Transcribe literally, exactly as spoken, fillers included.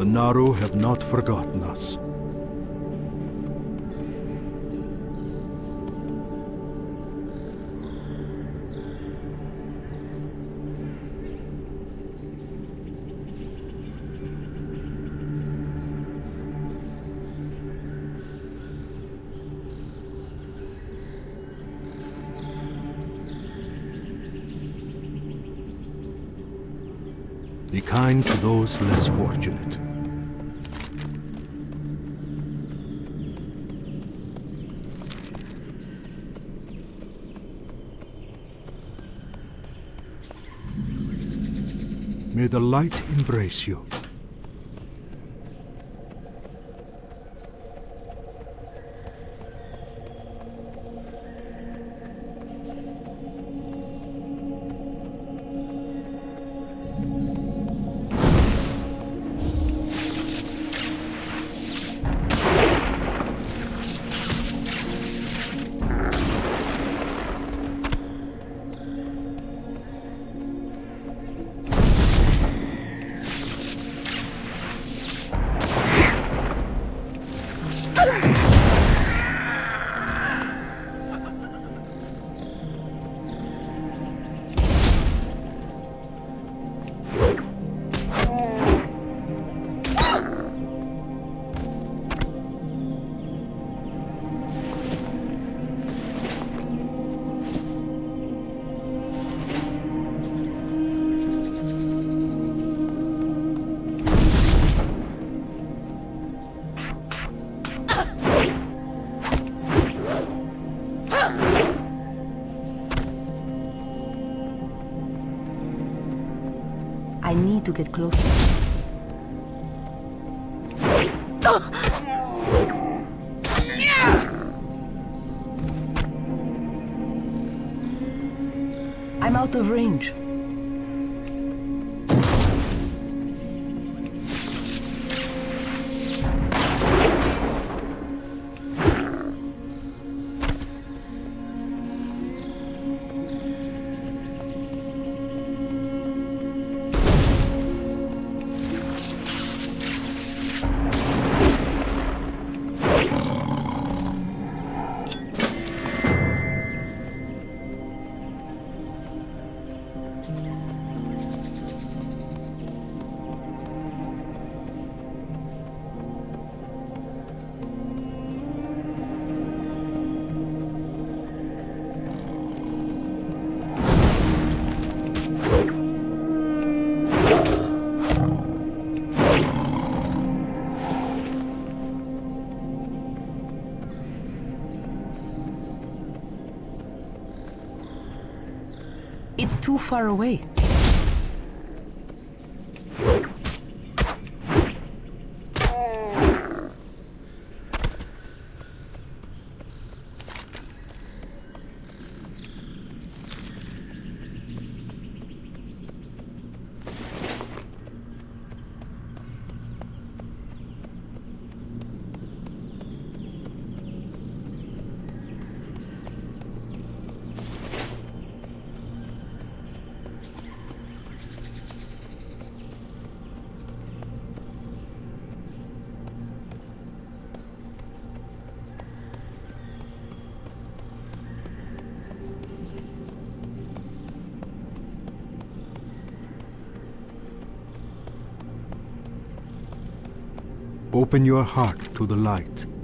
The Naru have not forgotten us. Be kind to those less fortunate. May the light embrace you. I need to get closer. I'm out of range. It's too far away. Open your heart to the light.